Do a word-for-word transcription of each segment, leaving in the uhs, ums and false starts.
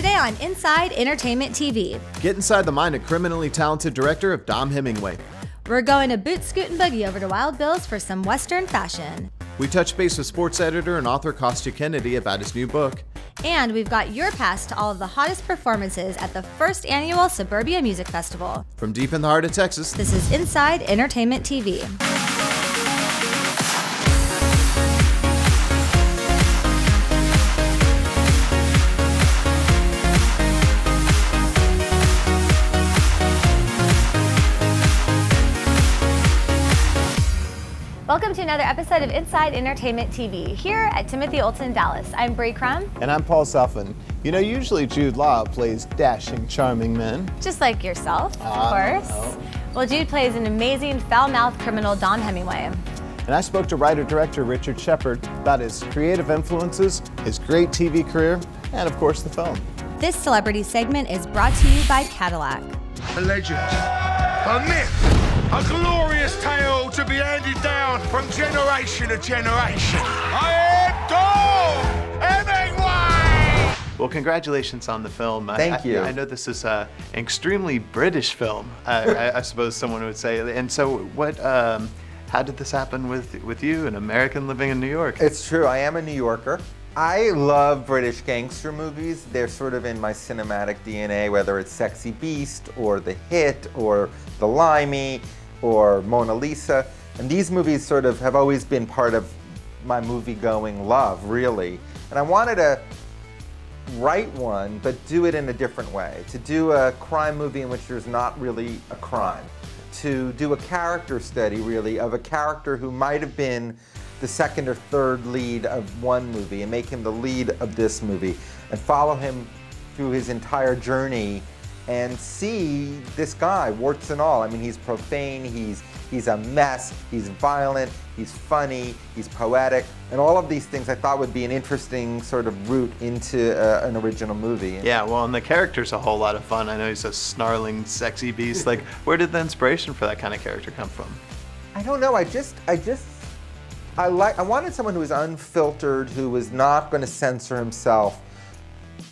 today on Inside Entertainment T V. Get inside the mind of criminally talented director of Dom Hemingway. We're going to boot, scoot, and boogie over to Wild Bill's for some Western fashion. We touch base with sports editor and author Kostya Kennedy about his new book. And we've got your pass to all of the hottest performances at the first annual Suburbia Music Festival. From deep in the heart of Texas, this is Inside Entertainment T V. Welcome to another episode of Inside Entertainment T V here at Timothy Olson Dallas. I'm Bree Crum. And I'm Paul Suffin. You know, usually Jude Law plays dashing, charming men. Just like yourself, of uh, course. No. Well, Jude plays an amazing foul-mouthed criminal, Dom Hemingway. And I spoke to writer-director Richard Shepard about his creative influences, his great T V career, and of course the film. This celebrity segment is brought to you by Cadillac. A legend, a myth. A glorious tale to be handed down from generation to generation. I am Dom Hemingway! Well, congratulations on the film. Thank I, you. I, I know this is an extremely British film, I, I suppose someone would say. And so what, um, how did this happen with, with you, an American living in New York? It's true, I am a New Yorker. I love British gangster movies. They're sort of in my cinematic D N A, whether it's Sexy Beast or The Hit or The Limey or Mona Lisa. And these movies sort of have always been part of my movie-going love, really. And I wanted to write one, but do it in a different way. To do a crime movie in which there's not really a crime. To do a character study, really, of a character who might have been the second or third lead of one movie and make him the lead of this movie. And follow him through his entire journey and see this guy, warts and all. I mean, he's profane, he's, he's a mess, he's violent, he's funny, he's poetic. And all of these things I thought would be an interesting sort of route into uh, an original movie. Yeah, well, and the character's a whole lot of fun. I know he's a snarling, sexy beast. Like, where did the inspiration for that kind of character come from? I don't know, I just, I just, I, like, I wanted someone who was unfiltered, who was not going to censor himself,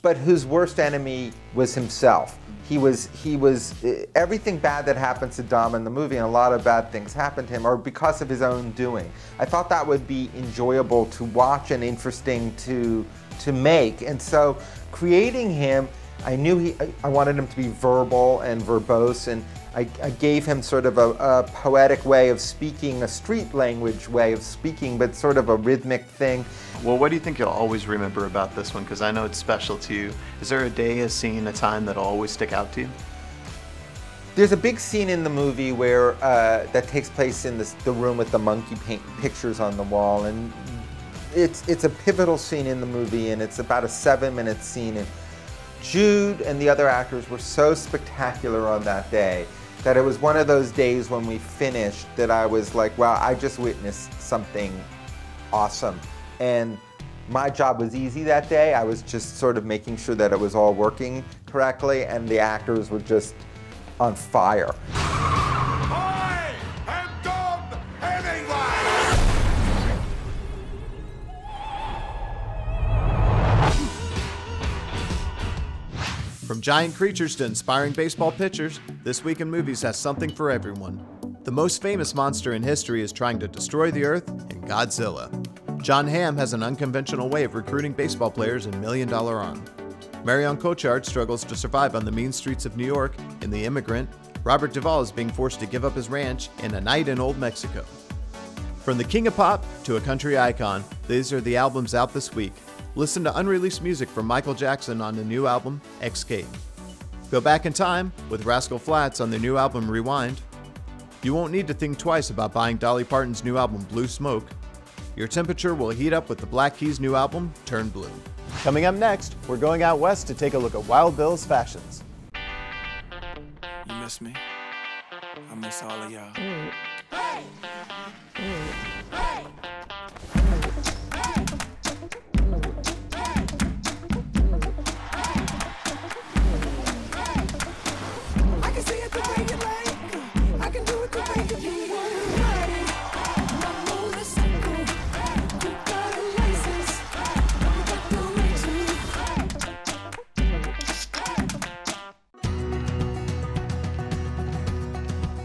but whose worst enemy was himself. He was, he was, everything bad that happens to Dom in the movie, and a lot of bad things happened to him, are because of his own doing. I thought that would be enjoyable to watch and interesting to, to make. And so creating him, I knew he, I wanted him to be verbal and verbose, and I, I gave him sort of a, a poetic way of speaking, a street language way of speaking, but sort of a rhythmic thing. Well, what do you think you'll always remember about this one? Because I know it's special to you. Is there a day, a scene, a time that'll always stick out to you? There's a big scene in the movie where uh, that takes place in this, the room with the monkey paint pictures on the wall, and it's, it's a pivotal scene in the movie, and it's about a seven-minute scene. And Jude and the other actors were so spectacular on that day that it was one of those days when we finished that I was like, wow, I just witnessed something awesome. And my job was easy that day. I was just sort of making sure that it was all working correctly, and the actors were just on fire. I am Dom Hemingway! From giant creatures to inspiring baseball pitchers, This Week in Movies has something for everyone. The most famous monster in history is trying to destroy the earth in Godzilla. John Hamm has an unconventional way of recruiting baseball players in Million Dollar Arm. Marion Cotillard struggles to survive on the mean streets of New York in The Immigrant. Robert Duvall is being forced to give up his ranch in A Night in Old Mexico. From the king of pop to a country icon, these are the albums out this week. Listen to unreleased music from Michael Jackson on the new album, Xscape. Go back in time with Rascal Flatts on their new album, Rewind. You won't need to think twice about buying Dolly Parton's new album, Blue Smoke. Your temperature will heat up with the Black Keys' new album, Turn Blue. Coming up next, we're going out west to take a look at Wild Bill's fashions. You miss me? I miss all of y'all. Mm. Hey! Mm. Hey!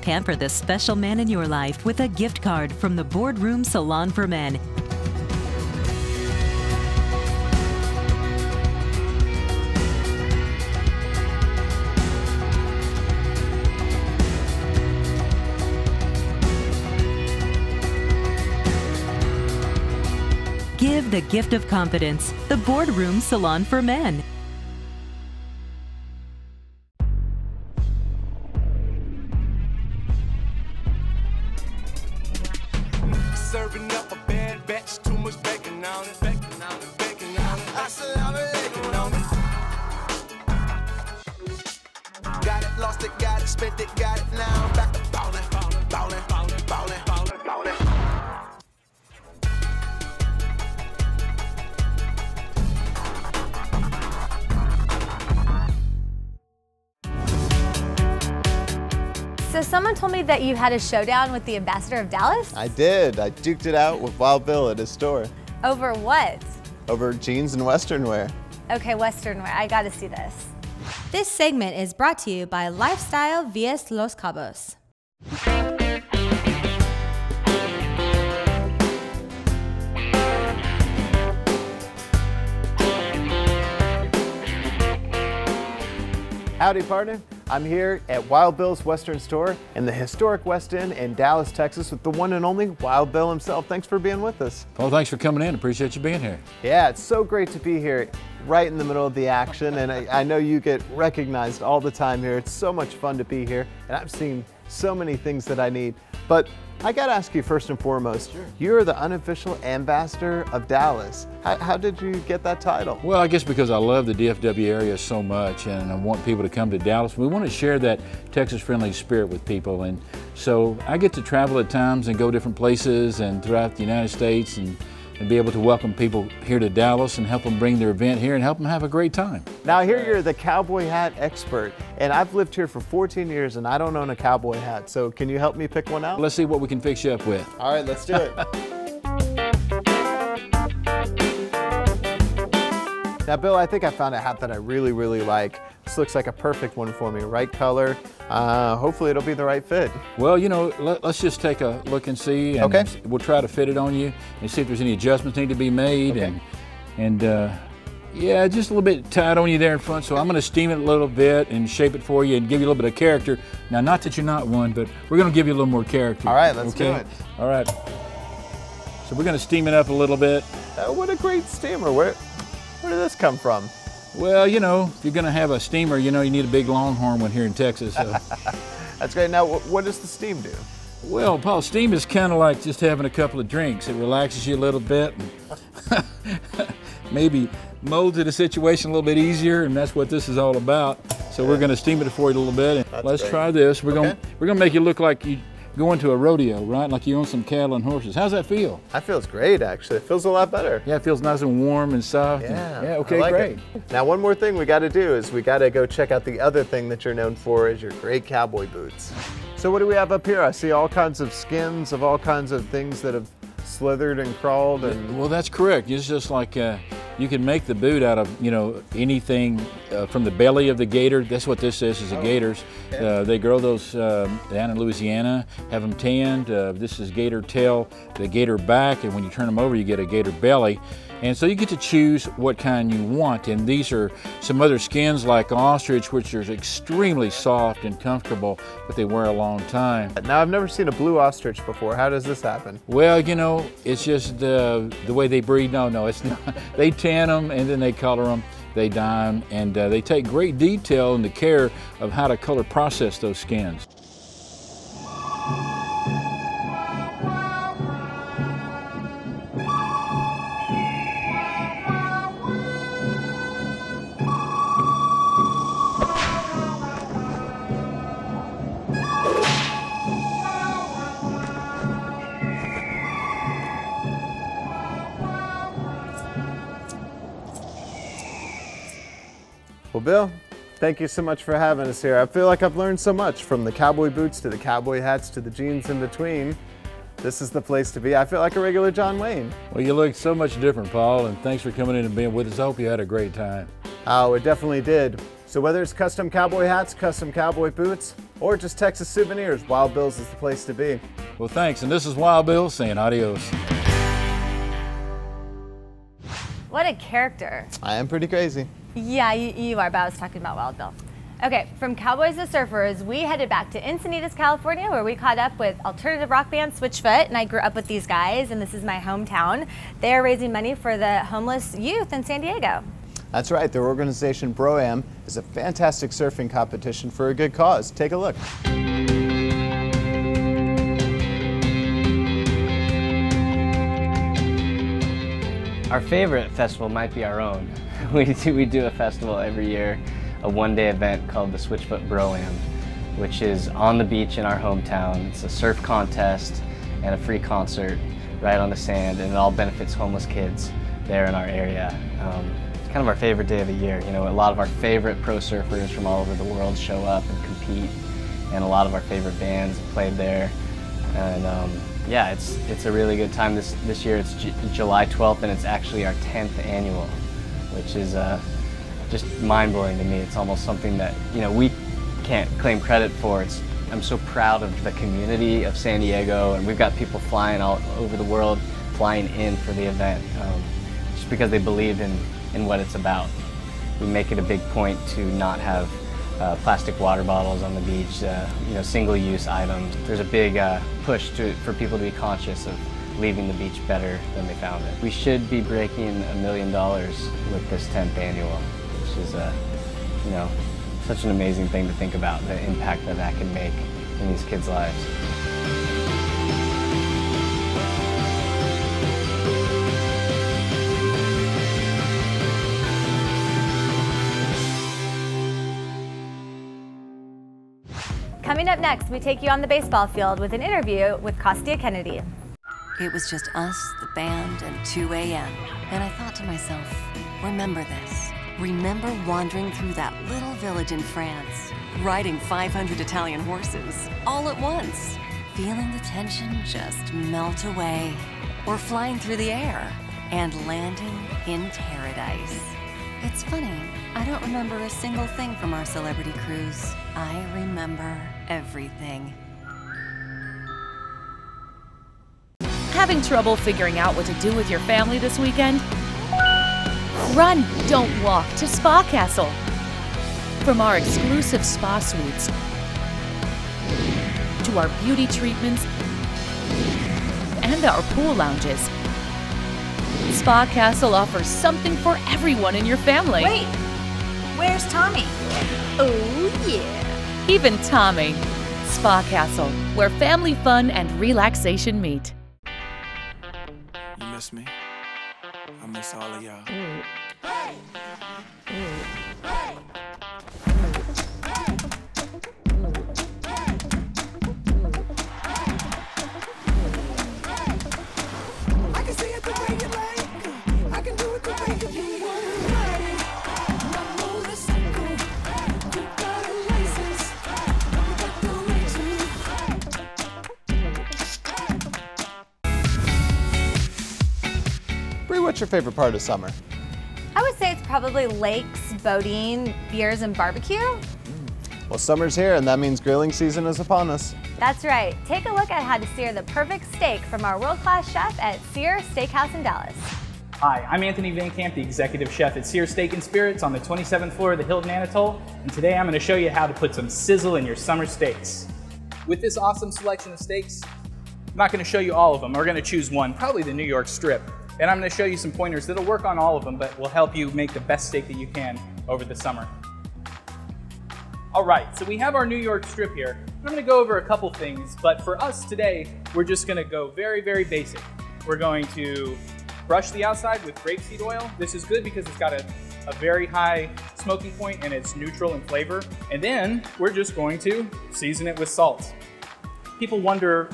Pamper the special man in your life with a gift card from the Boardroom Salon for Men. Give the gift of confidence, the Boardroom Salon for Men. Serving up a bad batch, too much bacon on it, bacon on it, bacon on it. Assalamu alaikum on it. Got it, lost it, got it, spent it, got it now. Back to ballin', ballin', ballin', ballin', ballin', ballin', ballin'. So someone told me that you had a showdown with the ambassador of Dallas? I did. I duked it out with Wild Bill at his store. Over what? Over jeans and Western wear. Okay, Western wear. I gotta see this. This segment is brought to you by Lifestyle Villas Los Cabos. Howdy, partner. I'm here at Wild Bill's Western Store in the historic West End in Dallas, Texas with the one and only Wild Bill himself. Thanks for being with us. Well, thanks for coming in. Appreciate you being here. Yeah, it's so great to be here right in the middle of the action. And I, I know you get recognized all the time here. It's so much fun to be here. And I've seen so many things that I need. But I got to ask you first and foremost, sure. You're the unofficial ambassador of Dallas. How, how did you get that title? Well, I guess because I love the D F W area so much and I want people to come to Dallas. We want to share that Texas-friendly spirit with people. And so I get to travel at times and go different places and throughout the United States and, and be able to welcome people here to Dallas and help them bring their event here and help them have a great time. Now, here you're the cowboy hat expert. And I've lived here for fourteen years and I don't own a cowboy hat. So can you help me pick one out? Let's see what we can fix you up with. All right, let's do it. Now, Bill, I think I found a hat that I really, really like. This looks like a perfect one for me. Right color. Uh, hopefully it'll be the right fit. Well, you know, let, let's just take a look and see. And okay. We'll try to fit it on you and see if there's any adjustments need to be made. Okay. And, and uh, yeah, just a little bit tight on you there in front. So I'm going to steam it a little bit and shape it for you and give you a little bit of character. Now, not that you're not one, but we're going to give you a little more character. All right, let's okay? do it. All right. So we're going to steam it up a little bit. Oh, what a great steamer. Where, where did this come from? Well, you know, if you're going to have a steamer, you know, you need a big Longhorn one here in Texas. So. That's great. Now, what does the steam do? Well, Paul, steam is kind of like just having a couple of drinks. It relaxes you a little bit and maybe molds the situation a little bit easier, and that's what this is all about. So yeah. We're going to steam it for you a little bit. And that's let's great. Try this. We're okay. going we're going to make you look like you going to a rodeo, right? Like you own some cattle and horses. How's that feel? That feels great, actually. It feels a lot better. Yeah, it feels nice and warm and soft. Yeah, and, yeah okay, like great. It. Now, one more thing we got to do is we got to go check out the other thing that you're known for is your great cowboy boots. So what do we have up here? I see all kinds of skins of all kinds of things that have slithered and crawled. And well, that's correct. It's just like uh, you can make the boot out of, you know, anything uh, from the belly of the gator. That's what this is, is the oh, gators. Okay. Uh, they grow those um, down in Louisiana, have them tanned. Uh, this is gator tail, the gator back, and when you turn them over, you get a gator belly. And so you get to choose what kind you want. And these are some other skins like ostrich, which are extremely soft and comfortable, but they wear a long time. Now, I've never seen a blue ostrich before. How does this happen? Well, you know, it's just uh, the way they breed. No, no, it's not. They tan them and then they color them. They dye them, and uh, they take great detail in the care of how to color process those skins. Well, Bill, thank you so much for having us here. I feel like I've learned so much, from the cowboy boots to the cowboy hats to the jeans in between. This is the place to be. I feel like a regular John Wayne. Well, you look so much different, Paul, and thanks for coming in and being with us. I hope you had a great time. Oh, it definitely did. So whether it's custom cowboy hats, custom cowboy boots, or just Texas souvenirs, Wild Bill's is the place to be. Well, thanks, and this is Wild Bill saying adios. What a character. I am pretty crazy. Yeah, you, you are, but I was talking about Wild Bill. Okay, from cowboys to surfers, we headed back to Encinitas, California, where we caught up with alternative rock band Switchfoot, and I grew up with these guys, and this is my hometown. They are raising money for the homeless youth in San Diego. That's right, their organization Pro-Am is a fantastic surfing competition for a good cause. Take a look. Our favorite festival might be our own. We do, we do a festival every year, a one-day event called the Switchfoot Bro-Am, which is on the beach in our hometown. It's a surf contest and a free concert right on the sand, and it all benefits homeless kids there in our area. Um, it's kind of our favorite day of the year. You know, a lot of our favorite pro surfers from all over the world show up and compete, and a lot of our favorite bands have played there. And um, yeah, it's it's a really good time. This this year it's July twelfth, and it's actually our tenth annual, which is uh, just mind-blowing to me. It's almost something that, you know, we can't claim credit for. It's, I'm so proud of the community of San Diego, and we've got people flying all over the world, flying in for the event, um, just because they believe in, in what it's about. We make it a big point to not have uh, plastic water bottles on the beach, uh, you know, single-use items. There's a big uh, push to, for people to be conscious of leaving the beach better than they found it. We should be breaking a million dollars with this tenth annual. Which is a, you know, such an amazing thing to think about, the impact that that can make in these kids' lives. Coming up next, we take you on the baseball field with an interview with Kostya Kennedy. It was just us, the band, and two A M And I thought to myself, remember this. Remember wandering through that little village in France, riding five hundred Italian horses all at once, feeling the tension just melt away, or flying through the air and landing in paradise. It's funny, I don't remember a single thing from our celebrity cruise. I remember everything. Having trouble figuring out what to do with your family this weekend? Run, don't walk, to Spa Castle. From our exclusive spa suites to our beauty treatments and our pool lounges, Spa Castle offers something for everyone in your family. Wait, where's Tommy? Oh yeah. Even Tommy. Spa Castle, where family fun and relaxation meet. You miss me? I miss all of y'all. Mm. Hey! Mm. Hey! What's your favorite part of summer? I would say it's probably lakes, boating, beers, and barbecue. Mm. Well, summer's here, and that means grilling season is upon us. That's right. Take a look at how to sear the perfect steak from our world-class chef at Sear Steakhouse in Dallas. Hi, I'm Anthony Van Camp, the executive chef at Sear Steak and Spirits on the twenty-seventh floor of the Hilton Anatole, and today I'm going to show you how to put some sizzle in your summer steaks. With this awesome selection of steaks, I'm not going to show you all of them. We're going to choose one, probably the New York Strip. And I'm going to show you some pointers that'll work on all of them, but will help you make the best steak that you can over the summer. All right, so we have our New York Strip here. I'm going to go over a couple things, but for us today, we're just going to go very, very basic. We're going to brush the outside with grapeseed oil. This is good because it's got a, a very high smoking point and it's neutral in flavor. And then we're just going to season it with salt. People wonder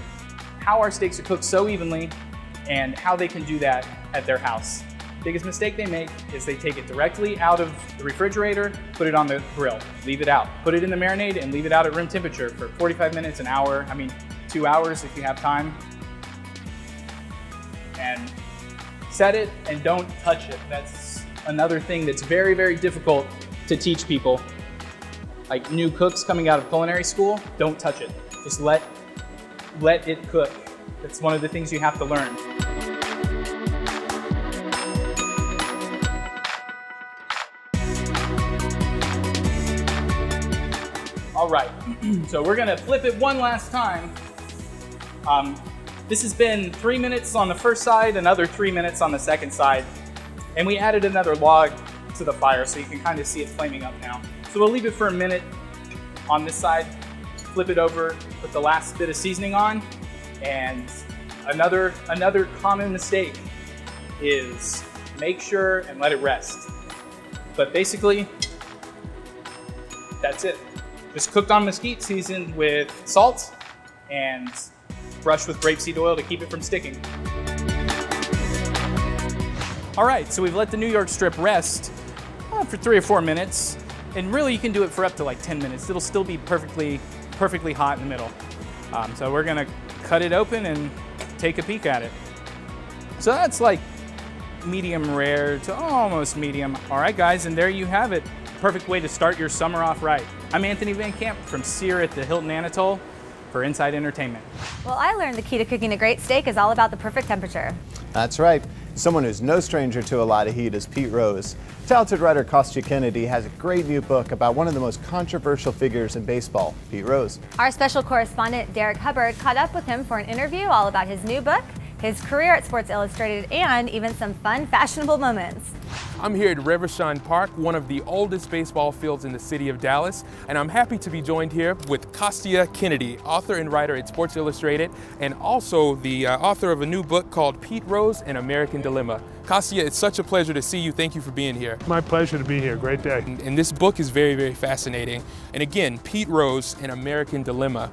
how our steaks are cooked so evenly and how they can do that at their house. Biggest mistake they make is they take it directly out of the refrigerator, put it on the grill, leave it out. Put it in the marinade and leave it out at room temperature for forty-five minutes, an hour, I mean, two hours if you have time. And set it and don't touch it. That's another thing that's very, very difficult to teach people. Like new cooks coming out of culinary school, don't touch it. Just let, let it cook. That's one of the things you have to learn. All right, so we're gonna flip it one last time. Um, this has been three minutes on the first side, another three minutes on the second side. And we added another log to the fire so you can kind of see it flaming up now. So we'll leave it for a minute on this side, flip it over, put the last bit of seasoning on. And another, another common mistake is make sure and let it rest. But basically, that's it. Just cooked on mesquite, seasoned with salt, and brushed with grapeseed oil to keep it from sticking. All right, so we've let the New York strip rest uh, for three or four minutes. And really, you can do it for up to like ten minutes. It'll still be perfectly, perfectly hot in the middle. Um, so we're gonna cut it open and take a peek at it. So that's like medium rare to almost medium. All right, guys, and there you have it. Perfect way to start your summer off right. I'm Anthony Van Camp from Sear at the Hilton Anatole for Inside Entertainment. Well, I learned the key to cooking a great steak is all about the perfect temperature. That's right. Someone who's no stranger to a lot of heat is Pete Rose. Talented writer Kostya Kennedy has a great new book about one of the most controversial figures in baseball, Pete Rose. Our special correspondent Derek Hubbard caught up with him for an interview all about his new book, his career at Sports Illustrated, and even some fun, fashionable moments. I'm here at Rivershine Park, one of the oldest baseball fields in the city of Dallas, and I'm happy to be joined here with Kostya Kennedy, author and writer at Sports Illustrated, and also the uh, author of a new book called Pete Rose, An American Dilemma. Kostya, it's such a pleasure to see you. Thank you for being here. My pleasure to be here. Great day. And, and this book is very, very fascinating. And again, Pete Rose, An American Dilemma.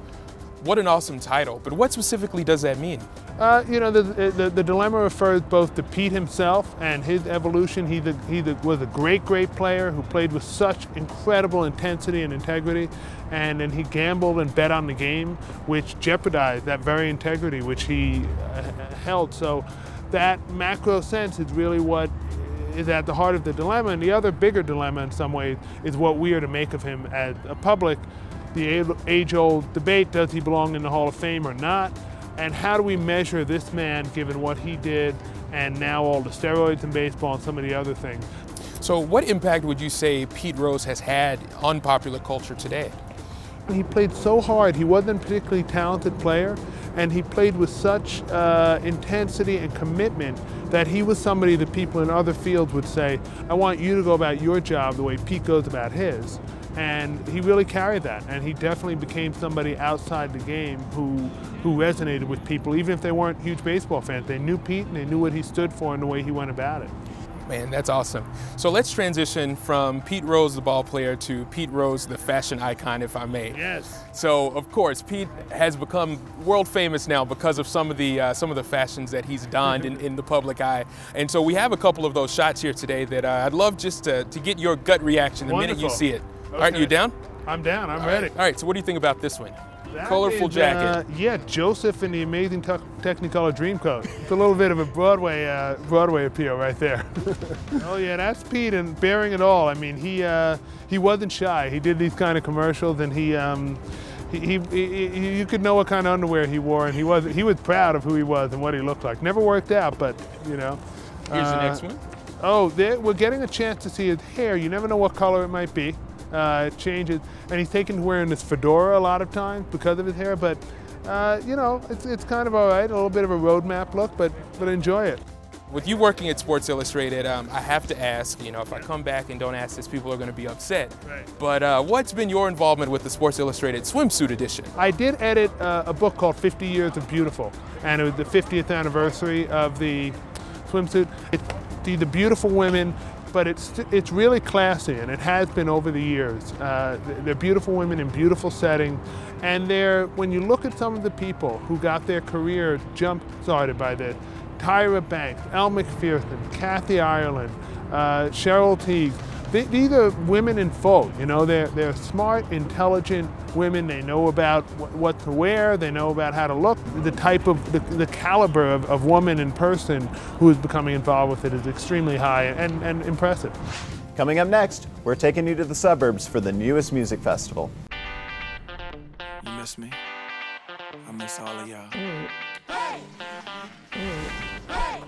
What an awesome title, but what specifically does that mean? Uh, you know, the, the, the dilemma refers both to Pete himself and his evolution. He, the, he the, was a great, great player who played with such incredible intensity and integrity, and then he gambled and bet on the game, which jeopardized that very integrity which he uh, held. So that macro sense is really what is at the heart of the dilemma, and the other bigger dilemma in some ways is what we are to make of him as a public. The age-old debate, does he belong in the Hall of Fame or not? And how do we measure this man given what he did and now all the steroids in baseball and some of the other things? So what impact would you say Pete Rose has had on popular culture today? He played so hard. He wasn't a particularly talented player, and he played with such uh, intensity and commitment that he was somebody that people in other fields would say, I want you to go about your job the way Pete goes about his. And he really carried that, and he definitely became somebody outside the game who, who resonated with people, even if they weren't huge baseball fans. They knew Pete, and they knew what he stood for and the way he went about it. Man, that's awesome. So let's transition from Pete Rose, the ball player, to Pete Rose, the fashion icon, if I may. Yes. So, of course, Pete has become world famous now because of some of the uh, some of the fashions that he's donned in, in the public eye. And so we have a couple of those shots here today that uh, I'd love just to, to get your gut reaction the Wonderful. Minute you see it. Okay. All right, you down? I'm down. I'm All ready. Right. All right, so what do you think about this one? That Colorful is, jacket. Uh, yeah, Joseph and the Amazing Te Technicolor Dreamcoat. It's a little bit of a Broadway uh, Broadway appeal right there. Oh yeah, that's Pete, and bearing it all. I mean, he uh, he wasn't shy. He did these kind of commercials, and he, um, he, he, he, he you could know what kind of underwear he wore, and he was he was proud of who he was and what he looked like. Never worked out, but you know. Here's uh, the next one. Oh, there, we're getting a chance to see his hair. You never know what color it might be. Uh, it changes, and he's taken to wearing this fedora a lot of times because of his hair, but uh, you know, it's, it's kind of all right, a little bit of a roadmap look, but, but enjoy it. With you working at Sports Illustrated, um, I have to ask, you know, if I come back and don't ask this, people are gonna be upset. Right. But uh, what's been your involvement with the Sports Illustrated swimsuit edition? I did edit uh, a book called fifty years of Beautiful, and it was the fiftieth anniversary of the swimsuit. It's the, the beautiful women, but it's, it's really classy, and it has been over the years. Uh, they're beautiful women in beautiful settings, and they're, when you look at some of the people who got their career jump-started by this, Tyra Banks, Elle McPherson, Kathy Ireland, uh, Cheryl Teague, They, these are women in full, you know, they're, they're smart, intelligent women. They know about wh what to wear, they know about how to look. The type of, the, the caliber of, of woman and person who is becoming involved with it is extremely high and, and impressive. Coming up next, we're taking you to the suburbs for the newest music festival. You miss me? I miss all of y'all. Mm. Hey! Mm. Hey!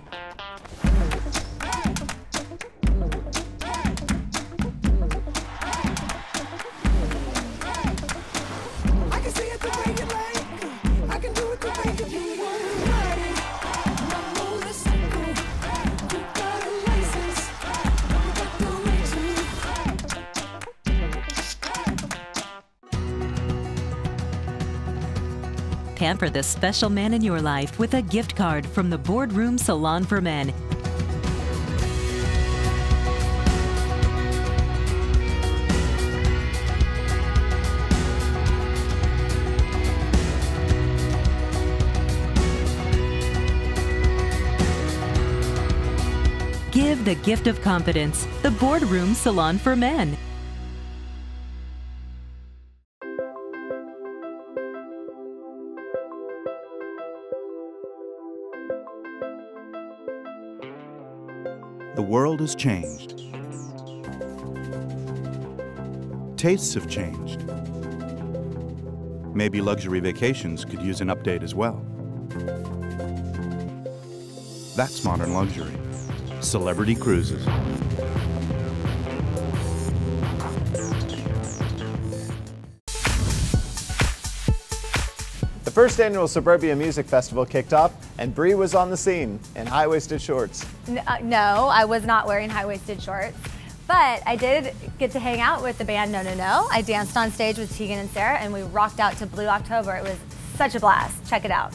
Pamper the special man in your life with a gift card from the Boardroom Salon for Men. Give the gift of confidence, the Boardroom Salon for Men. The world has changed. Tastes have changed. Maybe luxury vacations could use an update as well. That's modern luxury. Celebrity cruises. The first annual Suburbia Music Festival kicked off, and Bree was on the scene in high-waisted shorts. No, I was not wearing high-waisted shorts, but I did get to hang out with the band No No No. I danced on stage with Tegan and Sarah, and we rocked out to Blue October. It was such a blast. Check it out.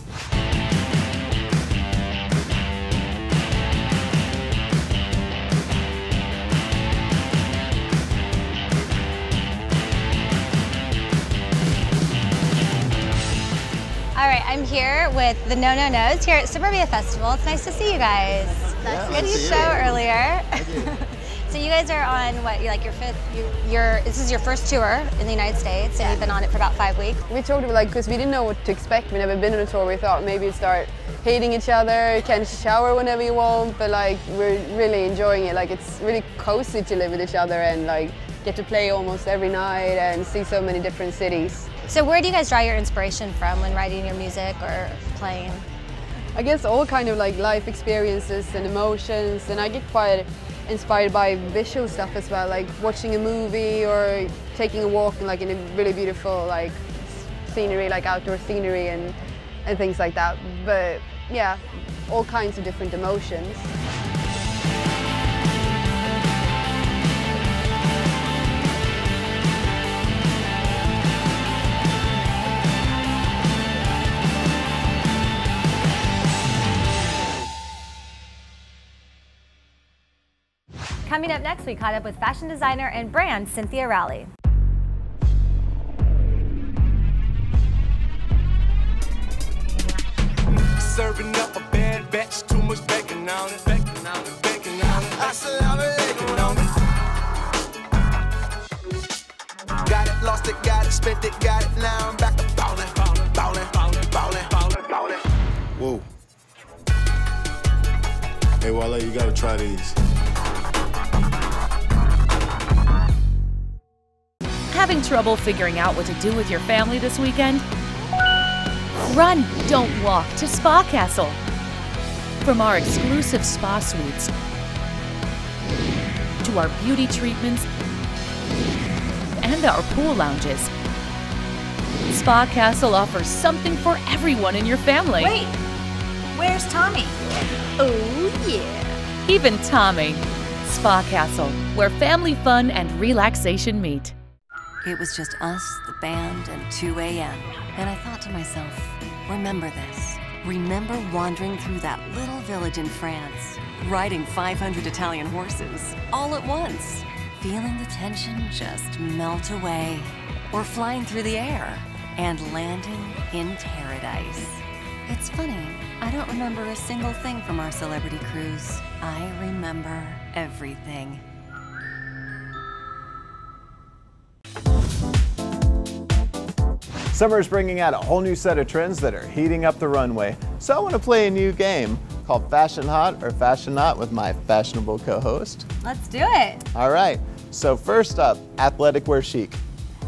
All right, I'm here with the No No No's here at Suburbia Festival. It's nice to see you guys. Nice yeah, to see you. Show earlier. So you guys are on what? You like your fifth? You, your this is your first tour in the United States, and yeah. You've been on it for about five weeks. We told like because we didn't know what to expect. We never been on a tour. We thought maybe we'd start hating each other. You can shower whenever you want, but like we're really enjoying it. Like it's really cozy to live with each other and like get to play almost every night and see so many different cities. So where do you guys draw your inspiration from when writing your music or playing? I guess all kind of like life experiences and emotions, and I get quite inspired by visual stuff as well, like watching a movie or taking a walk in like in a really beautiful like scenery, like outdoor scenery and, and things like that. But yeah, all kinds of different emotions. Coming up next, we caught up with fashion designer and brand Cynthia Rowley. Serving up a bad batch, too much bacon on it, bacon on it, bacon on it. I said I'm bacon on it. Got it, lost it, got it, spent it, got it. Now I'm back to ballin', ballin', ballin', ballin', ballin', ballin', ballin'. Whoa. Hey, Wale, you gotta try these. Having trouble figuring out what to do with your family this weekend? Run, don't walk, to Spa Castle. From our exclusive spa suites to our beauty treatments and our pool lounges, Spa Castle offers something for everyone in your family. Wait, where's Tommy? Oh yeah. Even Tommy. Spa Castle, where family fun and relaxation meet. It was just us, the band, and two A M And I thought to myself, remember this. Remember wandering through that little village in France, riding five hundred Italian horses all at once, feeling the tension just melt away, or flying through the air and landing in paradise. It's funny, I don't remember a single thing from our celebrity cruise. I remember everything. Summer's bringing out a whole new set of trends that are heating up the runway. So I want to play a new game called Fashion Hot or Fashion Not with my fashionable co-host. Let's do it. All right. So first up, athletic wear chic.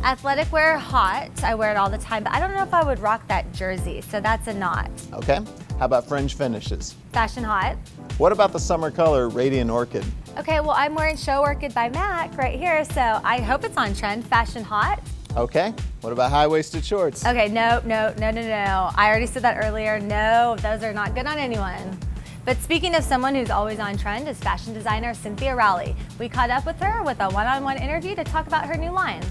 Athletic wear hot. I wear it all the time, but I don't know if I would rock that jersey, so that's a not. Okay. How about fringe finishes? Fashion hot. What about the summer color Radiant Orchid? Okay, well I'm wearing Show Orchid by M A C right here, so I hope it's on trend. Fashion hot. Okay. What about high-waisted shorts? Okay, no, no, no, no, no. I already said that earlier. No, those are not good on anyone. But speaking of someone who's always on trend is fashion designer Cynthia Rowley. We caught up with her with a one-on-one interview to talk about her new line.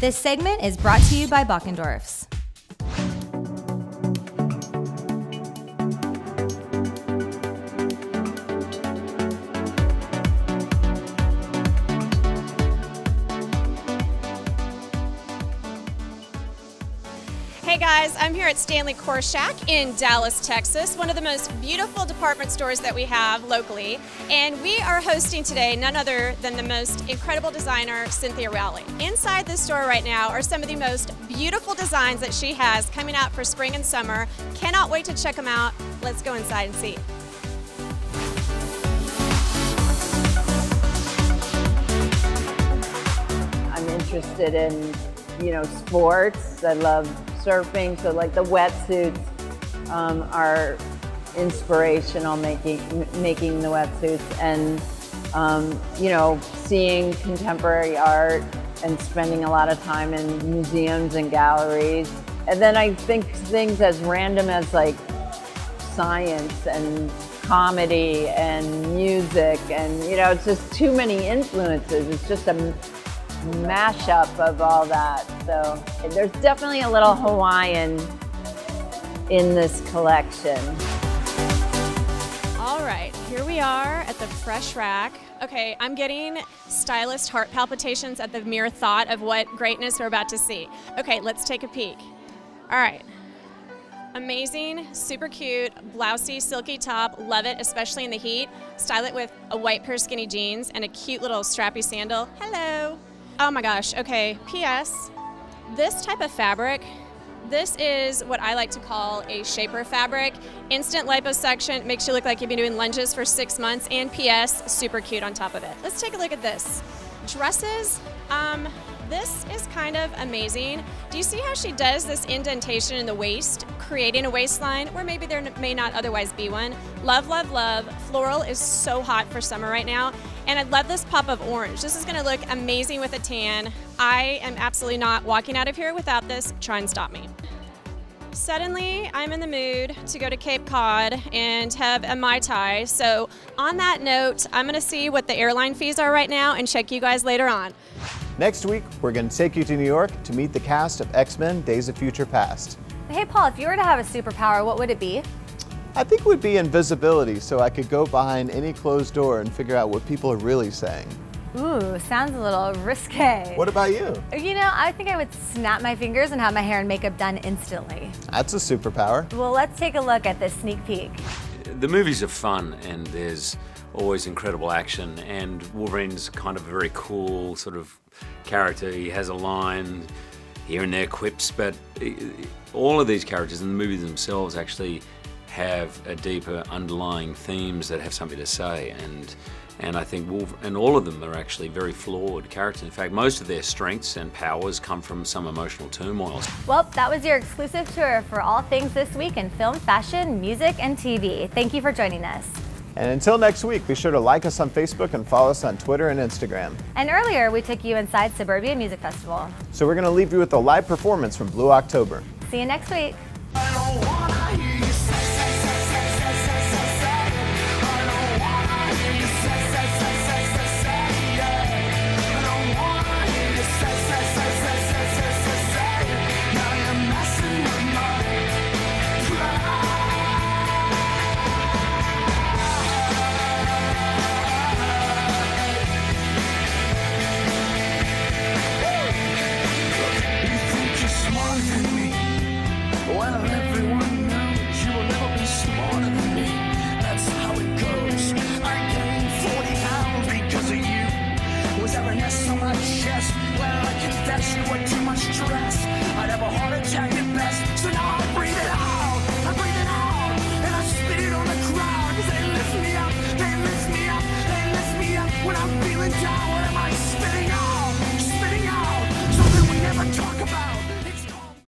This segment is brought to you by Bockendorf's. Hey guys, I'm here at Stanley Korshak in Dallas, Texas, one of the most beautiful department stores that we have locally. And we are hosting today none other than the most incredible designer, Cynthia Rowley. Inside this store right now are some of the most beautiful designs that she has coming out for spring and summer. Cannot wait to check them out. Let's go inside and see. I'm interested in, you know, sports. I love surfing, so like the wetsuits um, are inspirational, making making the wetsuits, and um, you know, seeing contemporary art and spending a lot of time in museums and galleries. And then I think things as random as like science and comedy and music, and you know, it's just too many influences. It's just a mashup of all that. So there's definitely a little Hawaiian in this collection. All right, here we are at the Fresh Rack. Okay, I'm getting stylist heart palpitations at the mere thought of what greatness we're about to see. Okay, let's take a peek. All right. Amazing, super cute, blousey, silky top. Love it, especially in the heat. Style it with a white pair of skinny jeans and a cute little strappy sandal. Hello. Oh my gosh, okay, P S This type of fabric, this is what I like to call a shaper fabric. Instant liposuction, makes you look like you've been doing lunges for six months, and P S super cute on top of it. Let's take a look at this. Dresses, um, this is kind of amazing. Do you see how she does this indentation in the waist, creating a waistline where maybe there may not otherwise be one? Love, love, love. Floral is so hot for summer right now. And I love this pop of orange. This is gonna look amazing with a tan. I am absolutely not walking out of here without this. Try and stop me. Suddenly, I'm in the mood to go to Cape Cod and have a Mai Tai. So on that note, I'm gonna see what the airline fees are right now and check you guys later on. Next week, we're gonna take you to New York to meet the cast of X-Men Days of Future Past. Hey Paul, if you were to have a superpower, what would it be? I think it would be invisibility, so I could go behind any closed door and figure out what people are really saying. Ooh, sounds a little risque. What about you? You know, I think I would snap my fingers and have my hair and makeup done instantly. That's a superpower. Well, let's take a look at this sneak peek. The movies are fun, and there's always incredible action, and Wolverine's kind of a very cool sort of character. He has a line here and there, quips, but all of these characters in the movies themselves actually have a deeper underlying themes that have something to say, and and I think Wolver and all of them are actually very flawed characters. In fact, most of their strengths and powers come from some emotional turmoil. Well, that was your exclusive tour for all things this week in film, fashion, music, and T V. Thank you for joining us. And until next week, be sure to like us on Facebook and follow us on Twitter and Instagram. And earlier, we took you inside Suburbia Music Festival. So we're gonna leave you with a live performance from Blue October. See you next week. I don't wanna hear you say. That's what